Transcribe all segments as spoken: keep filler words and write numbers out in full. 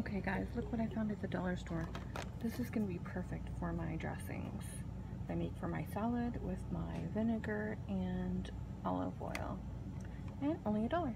Okay guys, look what I found at the dollar store. This is going to be perfect for my dressings I make for my salad with my vinegar and olive oil, and only a dollar.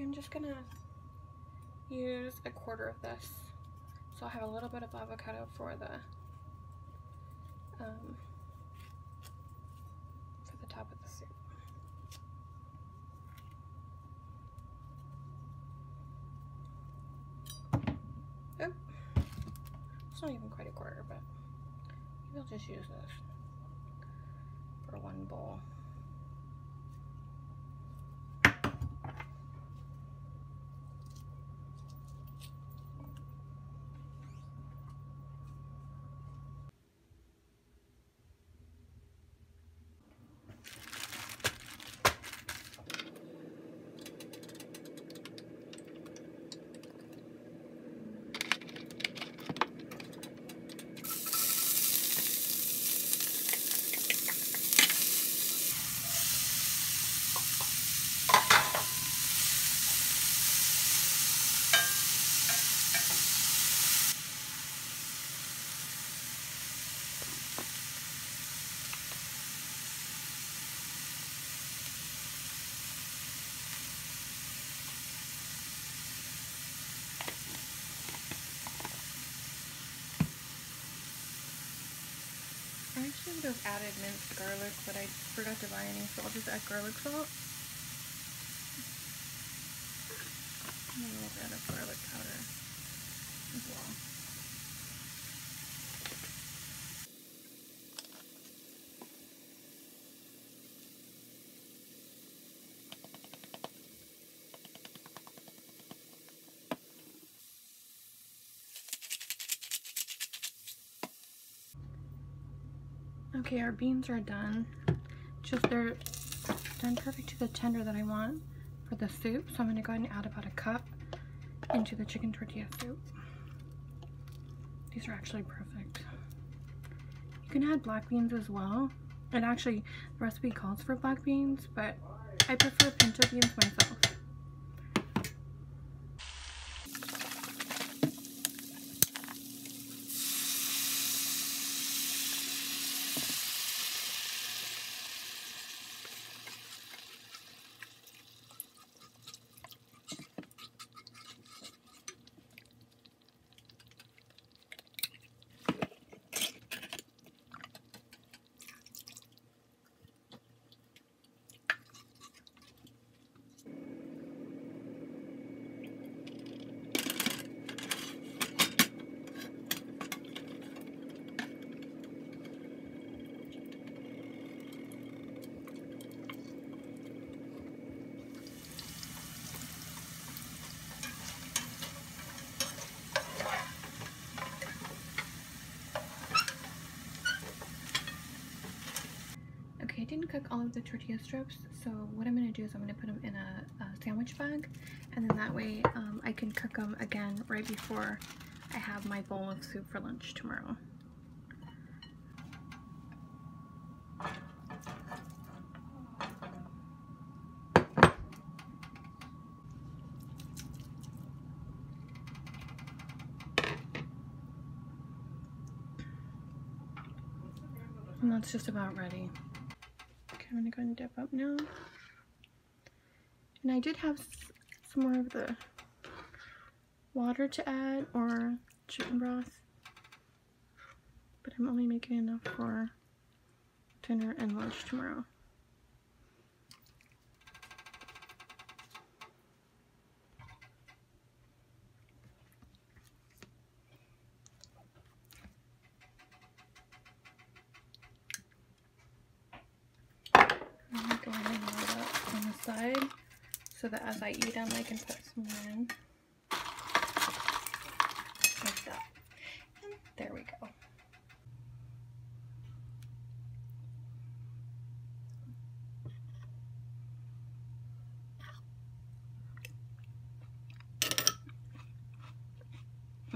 I'm just gonna use a quarter of this, so I'll have a little bit of avocado for the um, for the top of the soup. Oh, it's not even quite a quarter, but maybe I'll just use this for one bowl. those added minced garlic, but I forgot to buy any, so I'll just add garlic salt. And then we'll add a garlic powder as well. Okay, our beans are done. Just they're done perfect to the tender that I want for the soup. So I'm gonna go ahead and add about a cup into the chicken tortilla soup. These are actually perfect. You can add black beans as well. And actually, the recipe calls for black beans, but I prefer pinto beans myself. I didn't cook all of the tortilla strips, so what I'm going to do is I'm going to put them in a, a sandwich bag, and then that way um, I can cook them again right before I have my bowl of soup for lunch tomorrow. And that's just about ready. I'm gonna go and dip up now. And I did have some more of the water to add, or chicken broth, but I'm only making enough for dinner and lunch tomorrow. So that as I eat them, I can put some more in, like that, and there we go.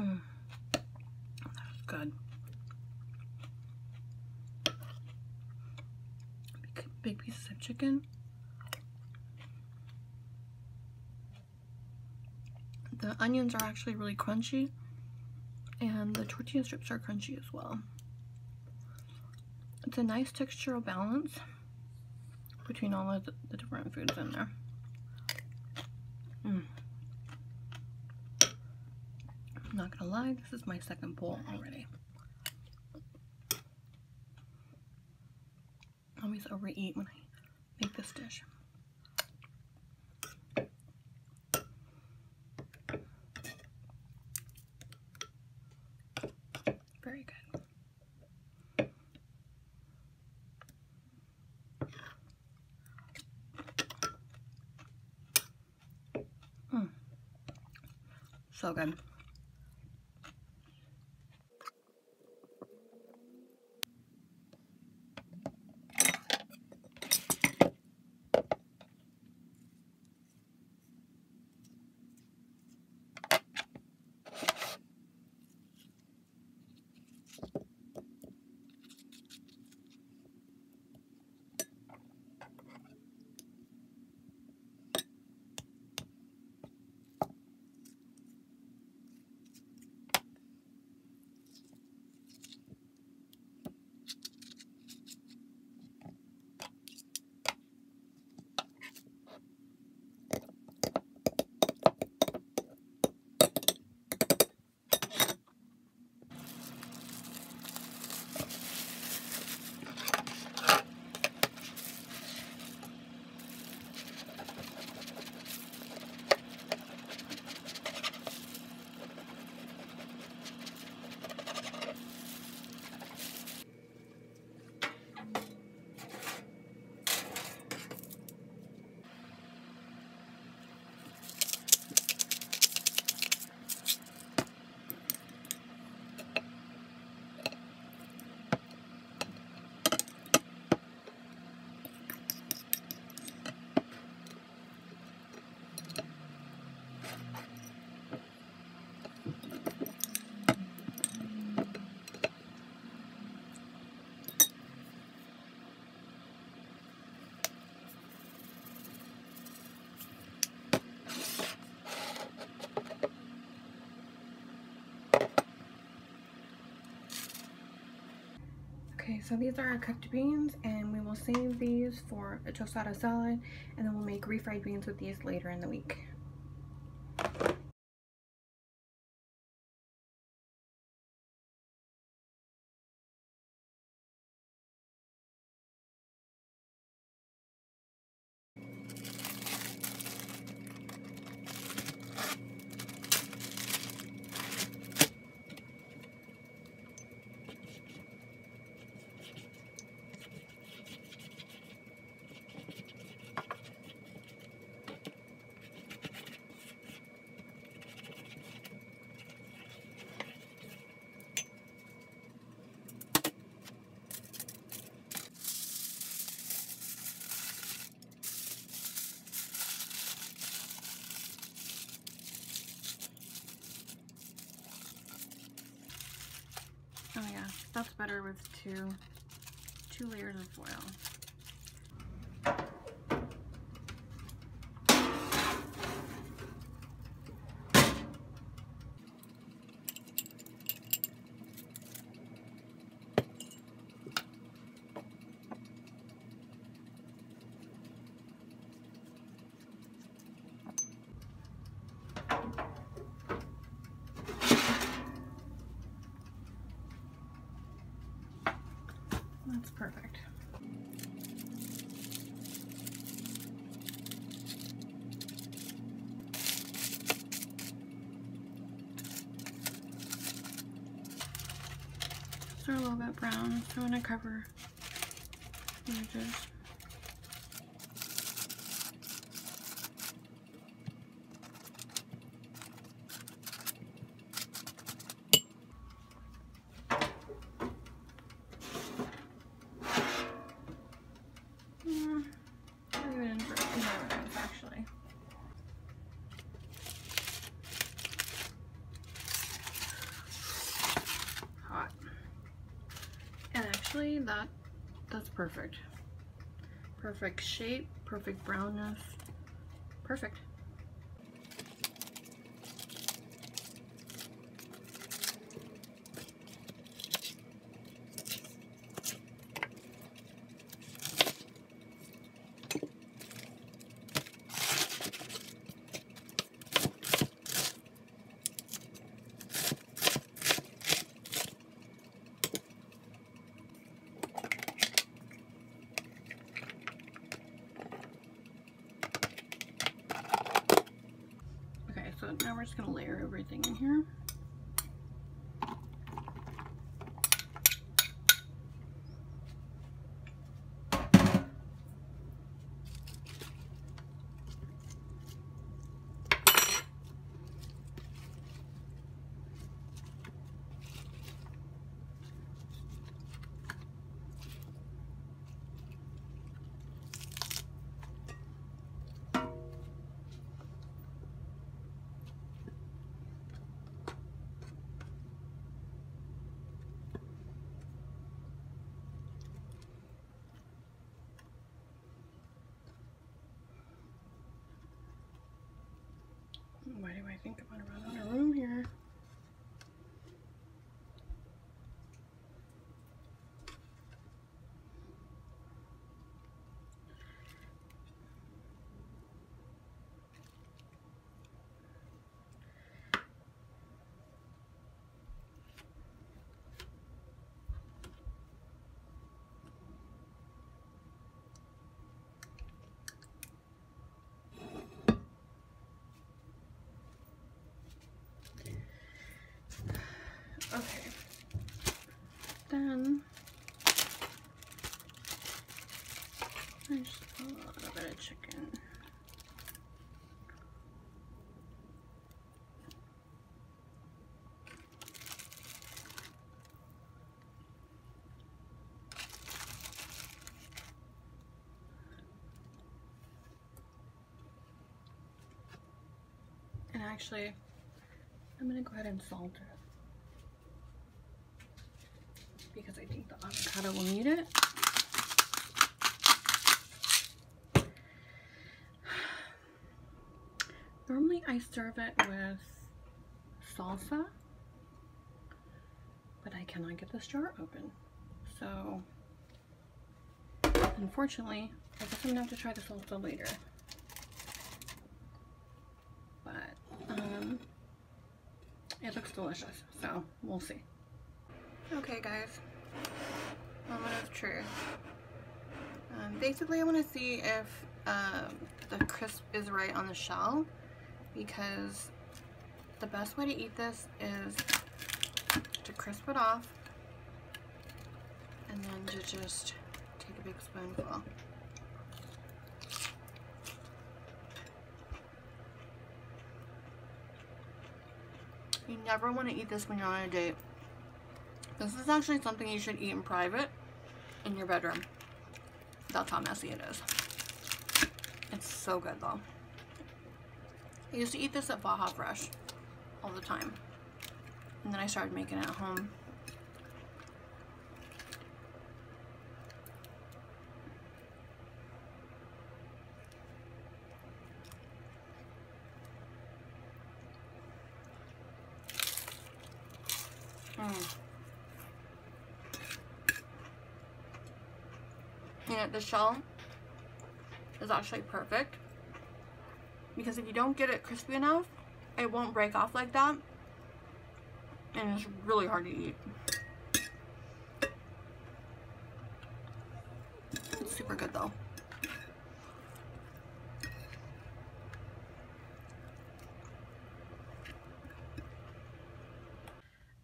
Mm. That was good. Big, big pieces of chicken. The onions are actually really crunchy, and the tortilla strips are crunchy as well. It's a nice textural balance between all of the different foods in there. Mm. I'm not gonna lie, this is my second bowl already. I always overeat when I make this dish. So good. Okay, so these are our cooked beans, and we will save these for a tostada salad, and then we'll make refried beans with these later in the week. Oh yeah, that's better with two, two layers of foil. That's perfect. They're a little bit brown, so I'm gonna cover the edges. that that's perfect perfect shape, perfect brownness, perfect. Now we're just going to layer everything in here. Why do I think I'm gonna run out of room here? Okay, then I just put a little bit of chicken. And actually, I'm gonna go ahead and salt it, because I think the avocado will need it. Normally I serve it with salsa, but I cannot get this jar open. So unfortunately, I guess I'm gonna have to try this salsa later. But um, it looks delicious, so we'll see. Okay, guys. Moment of truth. Um, basically, I want to see if um, the crisp is right on the shell, because the best way to eat this is to crisp it off and then to just take a big spoonful. You never want to eat this when you're on a date. This is actually something you should eat in private in your bedroom. That's how messy it is. It's so good though. I used to eat this at Baja Fresh all the time, and then I started making it at home. Mm. And the shell is actually perfect, because if you don't get it crispy enough, it won't break off like that, and it's really hard to eat. It's super good though.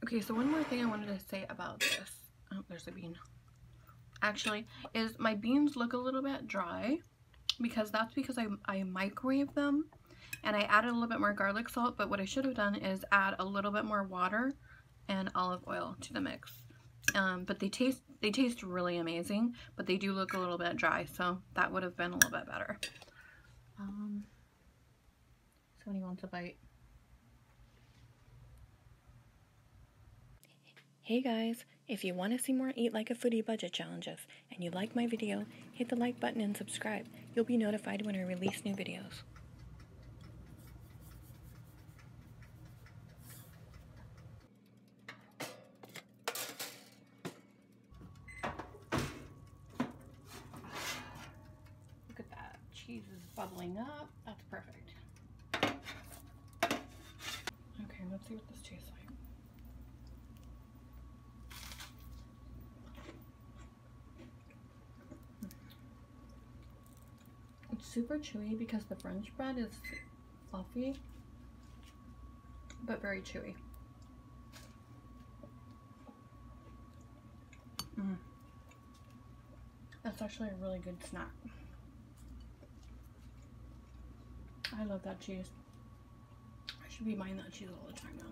Okay, so one more thing I wanted to say about this. Oh, there's a bean. Actually, is my beans look a little bit dry, because that's because I, I microwave them and I added a little bit more garlic salt, but what I should have done is add a little bit more water and olive oil to the mix. Um, but they taste they taste really amazing, but they do look a little bit dry, so that would have been a little bit better. Um, somebody wants a bite. Hey guys, if you want to see more Eat Like a Foodie budget challenges and you like my video, hit the like button and subscribe. You'll be notified when I release new videos. Look at that. Cheese is bubbling up. That's perfect. Okay, let's see what this tastes like. Super chewy because the brunch bread is fluffy, but very chewy. Mm. That's actually a really good snack. I love that cheese. I should be buying that cheese all the time now.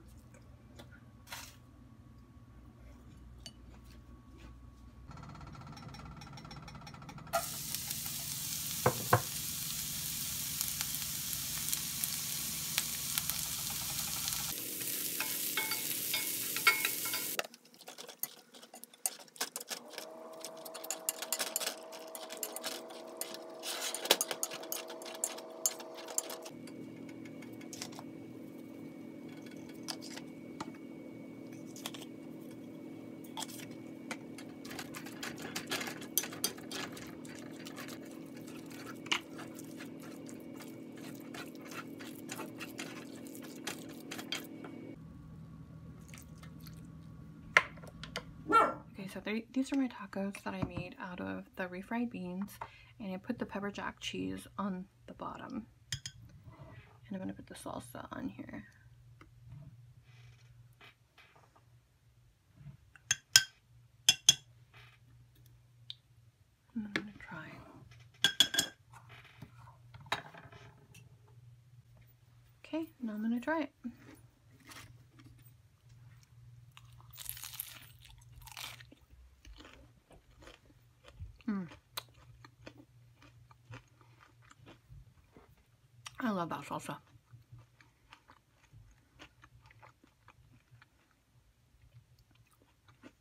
So they, these are my tacos that I made out of the refried beans, and I put the pepper jack cheese on the bottom, and I'm going to put the salsa on here. And I'm going to try. Okay, now I'm going to try it. I love that salsa.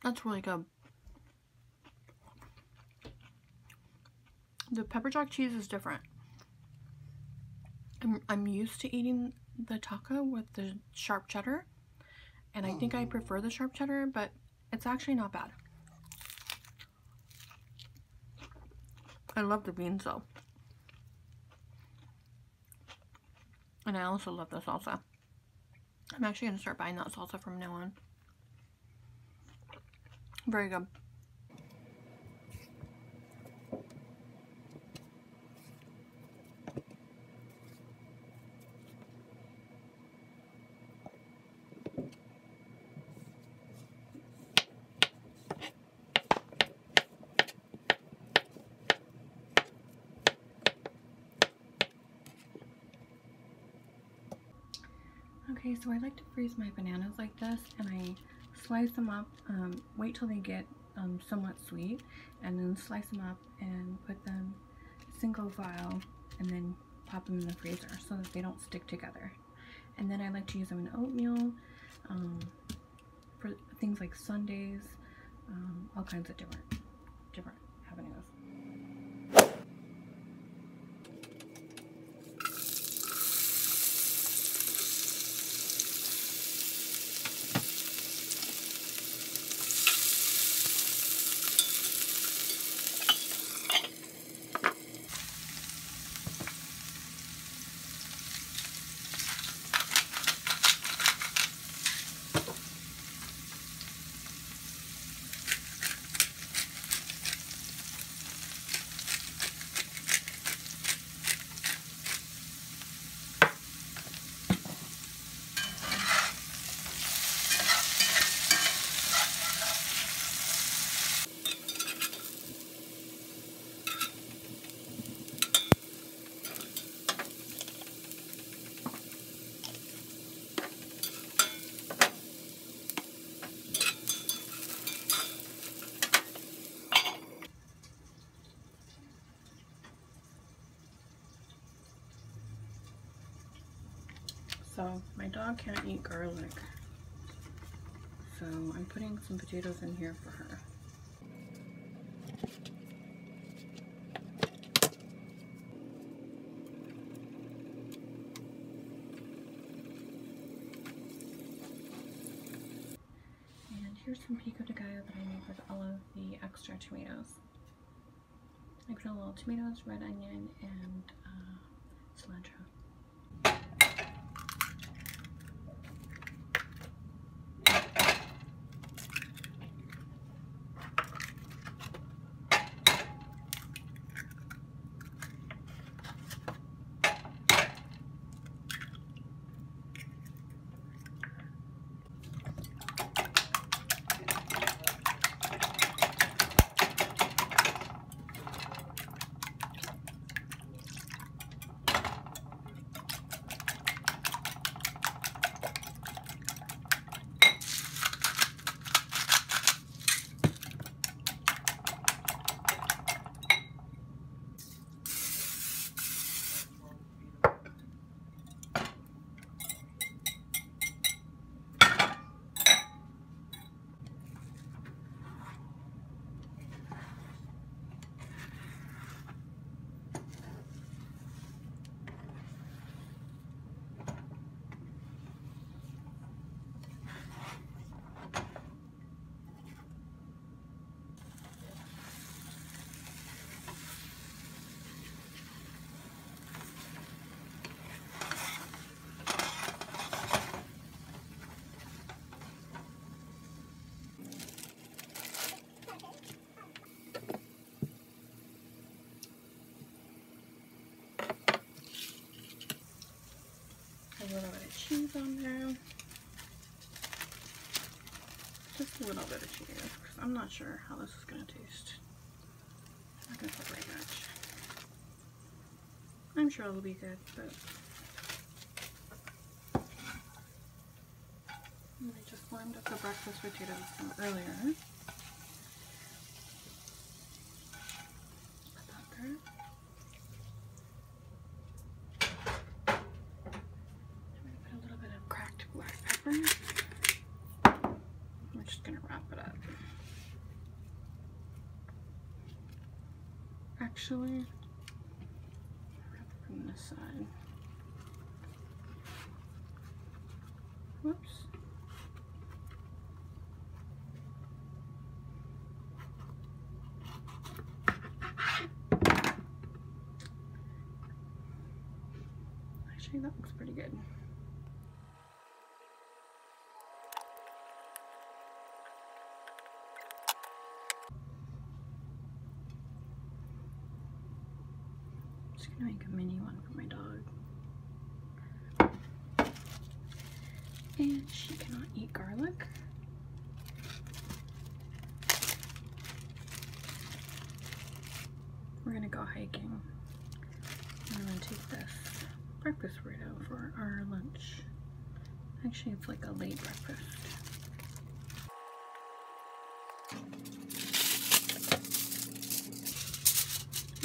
That's really good. The pepper jack cheese is different. I'm, I'm used to eating the taco with the sharp cheddar, and I think I prefer the sharp cheddar, but it's actually not bad. I love the beans though. And I also love the salsa. I'm actually going to start buying that salsa from now on. Very good. Okay, so I like to freeze my bananas like this, and I slice them up, um, wait till they get um, somewhat sweet, and then slice them up and put them single file and then pop them in the freezer so that they don't stick together. And then I like to use them in oatmeal, um, for things like sundaes, um, all kinds of different, different avenues. So my dog can't eat garlic, so I'm putting some potatoes in here for her. And here's some pico de gallo that I made with all of the extra tomatoes. I put a little tomatoes, red onion, and uh, cilantro. A little bit of cheese on there, just a little bit of cheese because I'm not sure how this is going to taste. I'm not going to put very much. I'm sure it'll be good, but I just warmed up the breakfast potatoes from earlier. Put that there. I'm just gonna wrap it up. Actually, wrap it from this side. Whoops. Actually, that looks pretty good. I'm just gonna make a mini one for my dog. And she cannot eat garlic. We're gonna go hiking. I'm gonna take this breakfast burrito for our lunch. Actually, it's like a late breakfast.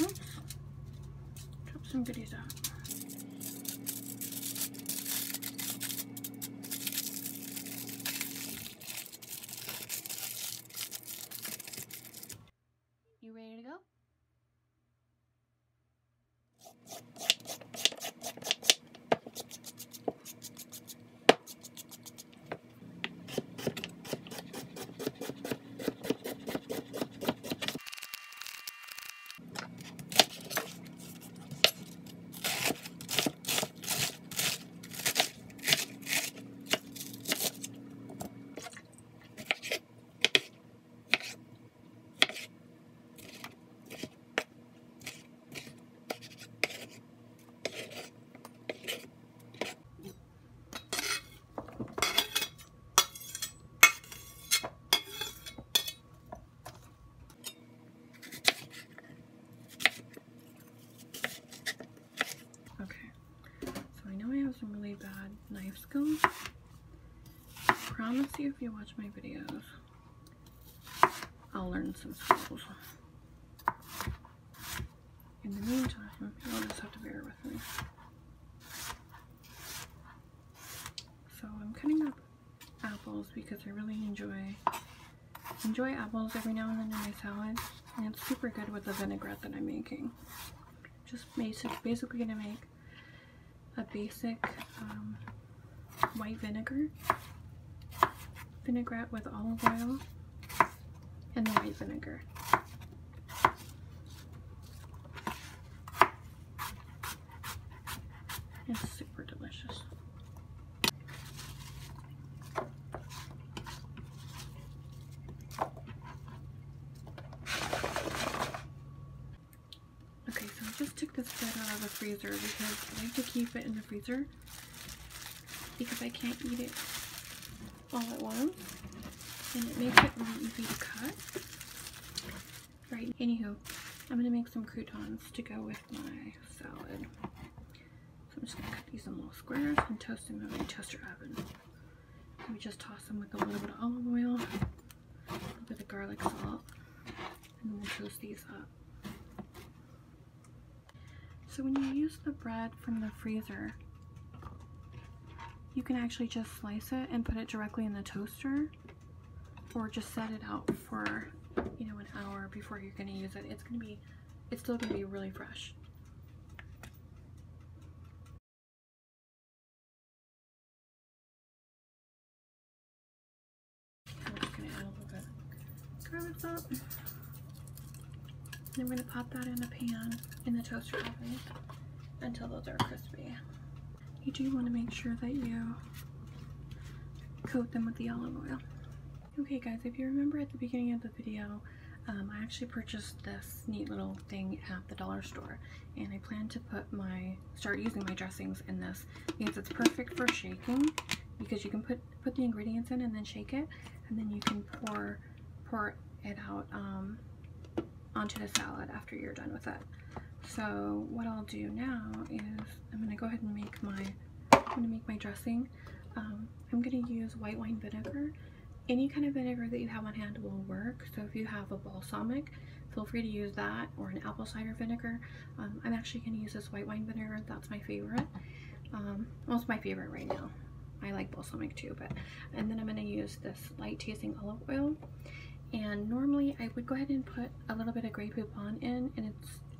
Oops. Drop some goodies out. You ready to go? Some really bad knife skills. I promise you, if you watch my videos, I'll learn some skills. In the meantime, you'll just have to bear with me. So I'm cutting up apples because I really enjoy enjoy apples every now and then in my salad, and it's super good with the vinaigrette that I'm making. Just basic, basically gonna make a basic um, white vinegar, vinaigrette with olive oil, and the white vinegar. It's super delicious. This bread out of the freezer because I like to keep it in the freezer because I can't eat it all at once, and it makes it really easy to cut. Right, anywho, I'm gonna make some croutons to go with my salad. So I'm just gonna cut these in little squares and toast them in my toaster oven. Let me just toss them with a little bit of olive oil, a little bit of garlic salt, and then we'll toast these up. So when you use the bread from the freezer, you can actually just slice it and put it directly in the toaster, or just set it out for, you know, an hour before you're going to use it. It's going to be, it's still going to be really fresh. I'm just going to add a little bit of garlic salt. And I'm going to pop that in a pan in the toaster oven until those are crispy. You do want to make sure that you coat them with the olive oil. Okay guys, if you remember at the beginning of the video, um, I actually purchased this neat little thing at the dollar store, and I plan to put my, start using my dressings in this because it's perfect for shaking, because you can put, put the ingredients in and then shake it, and then you can pour, pour it out um, onto the salad after you're done with it. So what I'll do now is I'm gonna go ahead and make my I'm gonna make my dressing. Um, I'm gonna use white wine vinegar. Any kind of vinegar that you have on hand will work. So if you have a balsamic, feel free to use that, or an apple cider vinegar. Um, I'm actually gonna use this white wine vinegar. That's my favorite. Um, well, it's my favorite right now. I like balsamic too, but and then I'm gonna use this light tasting olive oil. And normally I would go ahead and put a little bit of Gray Poupon in, and it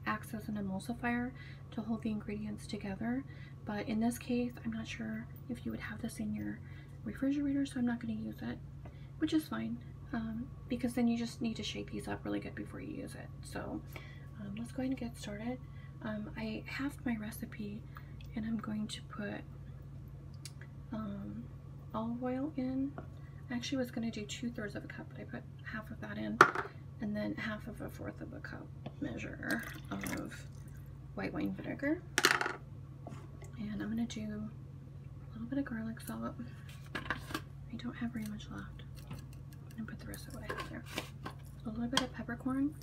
acts as an emulsifier to hold the ingredients together. But in this case, I'm not sure if you would have this in your refrigerator, so I'm not going to use it, which is fine, um, because then you just need to shake these up really good before you use it. So um, let's go ahead and get started. Um, I have my recipe and I'm going to put um, olive oil in. I actually was going to do two thirds of a cup, but I put half of that in, and then half of a fourth of a cup measure of white wine vinegar. And I'm going to do a little bit of garlic salt. I don't have very much left. I'm going to put the rest of what I have there. A little bit of peppercorn,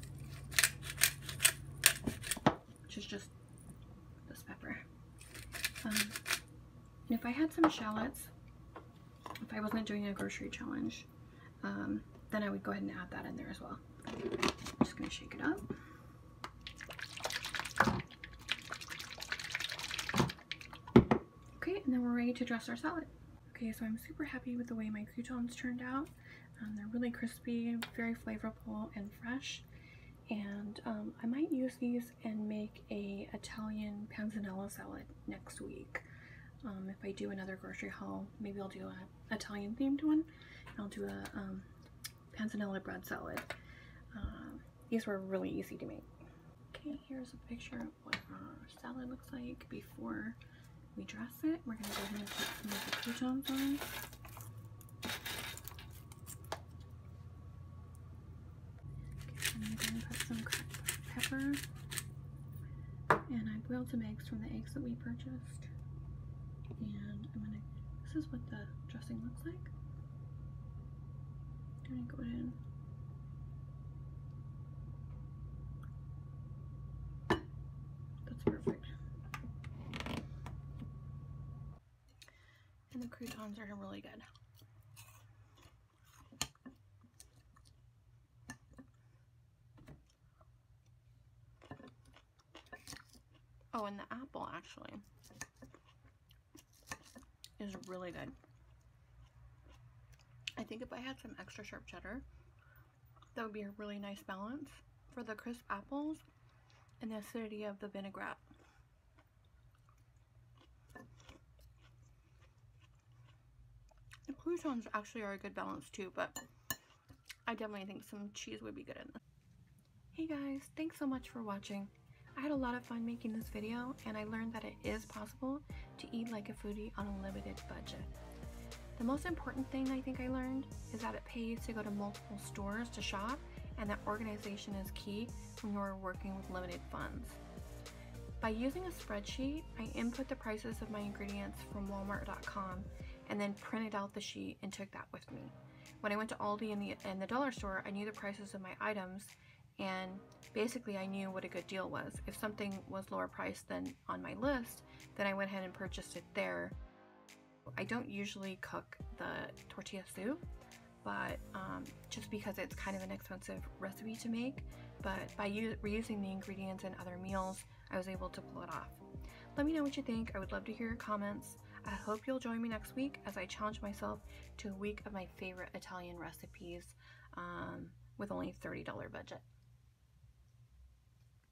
which is just this pepper. Um, and if I had some shallots, if I wasn't doing a grocery challenge, um, then I would go ahead and add that in there as well. I'm just going to shake it up. Okay, and then we're ready to dress our salad. Okay, so I'm super happy with the way my croutons turned out. Um, they're really crispy, very flavorful and fresh. And um, I might use these and make a Italian panzanella salad next week. Um, if I do another grocery haul, maybe I'll do an Italian themed one. And I'll do a um, panzanella bread salad. Uh, these were really easy to make. Okay, here's a picture of what our salad looks like before we dress it. We're going to go ahead and put some of the croutons on. I'm going to put some cracked pepper, and I boiled some eggs from the eggs that we purchased, and I'm going to, this is what the dressing looks like. I'm going to go in that's perfect. And the croutons are really good. Oh, and the apple actually is really good. I think if I had some extra sharp cheddar, that would be a really nice balance for the crisp apples and the acidity of the vinaigrette. The croutons actually are a good balance too, but I definitely think some cheese would be good in this. Hey guys, thanks so much for watching. I had a lot of fun making this video, and I learned that it is possible to eat like a foodie on a limited budget. The most important thing I think I learned is that it pays to go to multiple stores to shop, and that organization is key when you are working with limited funds. By using a spreadsheet, I input the prices of my ingredients from walmart dot com and then printed out the sheet and took that with me. When I went to Aldi and the, and the dollar store, I knew the prices of my items, and basically I knew what a good deal was. If something was lower priced than on my list, then I went ahead and purchased it there. I don't usually cook the tortilla soup, but um, just because it's kind of an expensive recipe to make, but by reusing the ingredients in other meals, I was able to pull it off. Let me know what you think. I would love to hear your comments. I hope you'll join me next week as I challenge myself to a week of my favorite Italian recipes um, with only a thirty dollar budget.